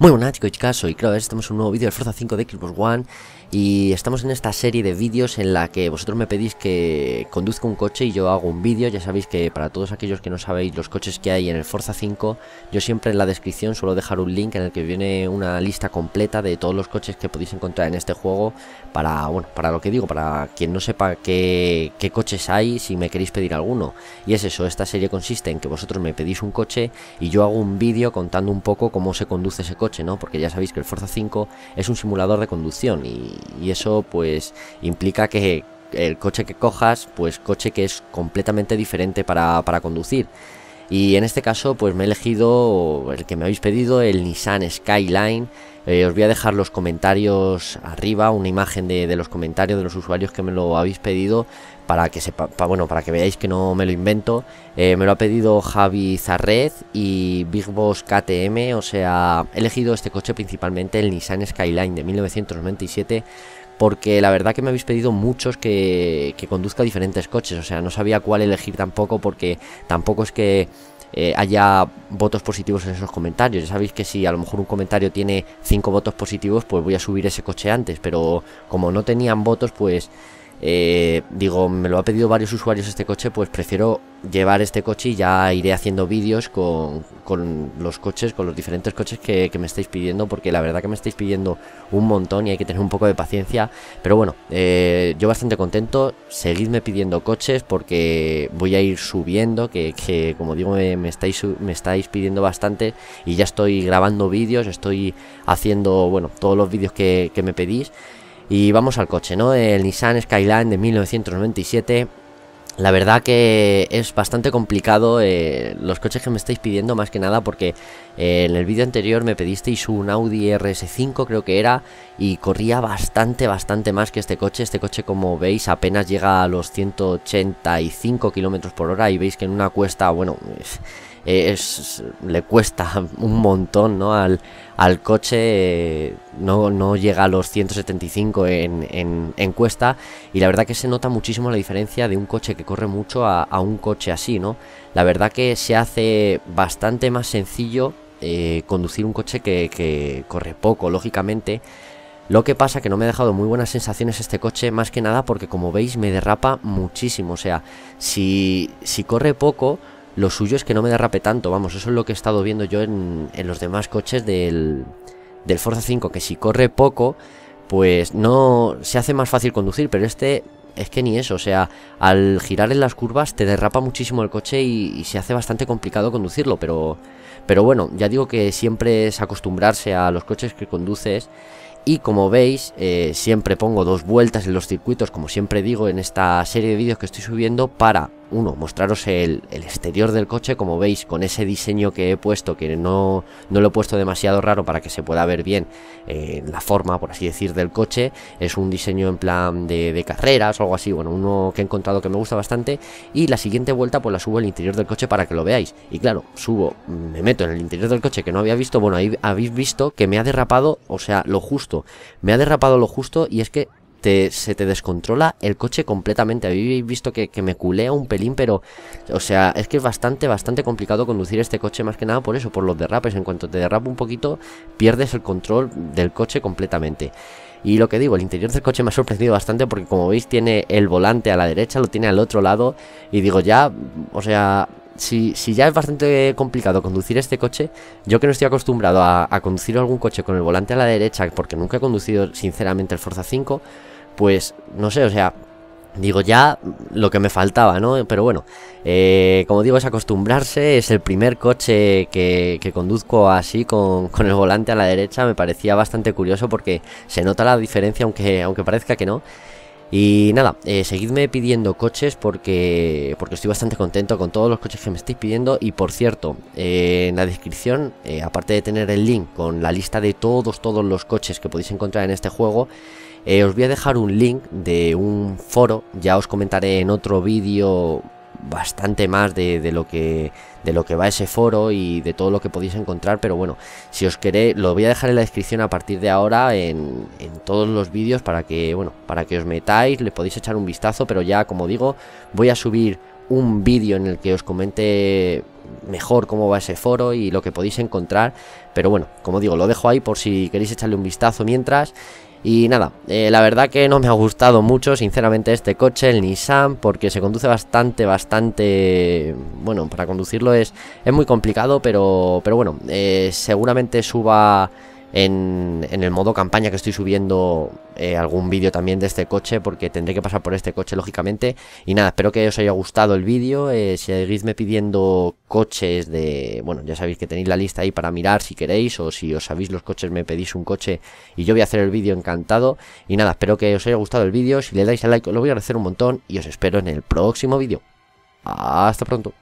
Muy buenas chicos y chicas, soy Krao, estamos en un nuevo vídeo de Forza 5 de Xbox One. Y estamos en esta serie de vídeos en la que vosotros me pedís que conduzca un coche y yo hago un vídeo. Ya sabéis que para todos aquellos que no sabéis los coches que hay en el Forza 5, yo siempre en la descripción suelo dejar un link en el que viene una lista completa de todos los coches que podéis encontrar en este juego. Para, bueno, para lo que digo, para quien no sepa qué coches hay, si me queréis pedir alguno. Y es eso, esta serie consiste en que vosotros me pedís un coche y yo hago un vídeo contando un poco cómo se conduce ese coche, ¿no? Porque ya sabéis que el Forza 5 es un simulador de conducción y eso pues implica que el coche que cojas, pues coche que es completamente diferente para conducir. Y en este caso pues me he elegido el que me habéis pedido, el Nissan Skyline. Os voy a dejar los comentarios arriba, una imagen de los comentarios de los usuarios que me lo habéis pedido, para que sepa, para que veáis que no me lo invento. Me lo ha pedido Javi Zarrez y Big Boss KTM. O sea, he elegido este coche principalmente, el Nissan Skyline de 1997, porque la verdad que me habéis pedido muchos que conduzca diferentes coches. O sea, no sabía cuál elegir tampoco, porque tampoco es que haya votos positivos en esos comentarios. Ya sabéis que si a lo mejor un comentario tiene 5 votos positivos, pues voy a subir ese coche antes, pero como no tenían votos, pues digo, me lo ha pedido varios usuarios este coche, pues prefiero llevar este coche y ya iré haciendo vídeos con los coches, con los diferentes coches que me estáis pidiendo, porque la verdad que me estáis pidiendo un montón y hay que tener un poco de paciencia. Pero bueno, yo bastante contento. Seguidme pidiendo coches porque voy a ir subiendo, que como digo, me estáis pidiendo bastante y ya estoy grabando vídeos, estoy haciendo, bueno, todos los vídeos que me pedís. Y vamos al coche, ¿no? El Nissan Skyline de 1997. La verdad que es bastante complicado los coches que me estáis pidiendo, más que nada porque en el vídeo anterior me pedisteis un Audi RS5, creo que era, y corría bastante más que este coche. Este coche, como veis, apenas llega a los 185 km por hora y veis que en una cuesta, bueno, le cuesta un montón, ¿no? Al coche no llega a los 175 en cuesta, y la verdad que se nota muchísimo la diferencia de un coche que corre mucho a un coche así, ¿no? La verdad que se hace bastante más sencillo conducir un coche que corre poco, lógicamente. Lo que pasa que no me ha dejado muy buenas sensaciones este coche, más que nada porque, como veis, me derrapa muchísimo. O sea, si corre poco, lo suyo es que no me derrape tanto, vamos, eso es lo que he estado viendo yo en los demás coches del Forza 5, que si corre poco, pues no se hace más fácil conducir, pero este es que ni eso. O sea, al girar en las curvas te derrapa muchísimo el coche y se hace bastante complicado conducirlo, pero bueno, ya digo que siempre es acostumbrarse a los coches que conduces. Y como veis, siempre pongo 2 vueltas en los circuitos, como siempre digo en esta serie de vídeos que estoy subiendo, para, uno, mostraros el exterior del coche, como veis, con ese diseño que he puesto, que no lo he puesto demasiado raro para que se pueda ver bien la forma, por así decir, del coche. Es un diseño en plan de carreras o algo así, bueno, uno que he encontrado que me gusta bastante. Y la siguiente vuelta pues la subo al interior del coche para que lo veáis. Y claro, me meto en el interior del coche, que no había visto. Bueno, ahí habéis visto que me ha derrapado, o sea, lo justo. Me ha derrapado lo justo y es que se te descontrola el coche completamente. Habéis visto que me culea un pelín, pero, o sea, es que es bastante complicado conducir este coche, más que nada por eso, por los derrapes. En cuanto te derrapa un poquito, pierdes el control del coche completamente. Y lo que digo, el interior del coche me ha sorprendido bastante porque, como veis, tiene el volante a la derecha, lo tiene al otro lado. Y digo, ya, o sea, si ya es bastante complicado conducir este coche, yo que no estoy acostumbrado a conducir algún coche con el volante a la derecha, porque nunca he conducido sinceramente el Forza 5, pues no sé, o sea, digo, ya lo que me faltaba, ¿no? Pero bueno, como digo, es acostumbrarse. Es el primer coche que conduzco así con el volante a la derecha. Me parecía bastante curioso porque se nota la diferencia, aunque parezca que no. Y nada, seguidme pidiendo coches porque estoy bastante contento con todos los coches que me estáis pidiendo. Y por cierto, en la descripción, aparte de tener el link con la lista de todos los coches que podéis encontrar en este juego, os voy a dejar un link de un foro. Ya os comentaré en otro vídeo bastante más de lo que va ese foro y de todo lo que podéis encontrar. Pero bueno, si os queréis, lo voy a dejar en la descripción a partir de ahora en todos los vídeos, para que, bueno, para que os metáis, le podéis echar un vistazo. Pero ya, como digo, voy a subir un vídeo en el que os comente mejor cómo va ese foro y lo que podéis encontrar. Pero bueno, como digo, lo dejo ahí por si queréis echarle un vistazo mientras. Y nada, la verdad que no me ha gustado mucho, sinceramente, este coche, el Nissan, porque se conduce bastante... Bueno, para conducirlo es muy complicado, pero bueno, seguramente suba en el modo campaña, que estoy subiendo algún vídeo también de este coche, porque tendré que pasar por este coche, lógicamente. Y nada, espero que os haya gustado el vídeo. Seguidme pidiendo coches de... Bueno, ya sabéis que tenéis la lista ahí para mirar si queréis, o si os sabéis los coches me pedís un coche y yo voy a hacer el vídeo encantado. Y nada, espero que os haya gustado el vídeo. Si le dais al like os lo voy a agradecer un montón y os espero en el próximo vídeo. Hasta pronto.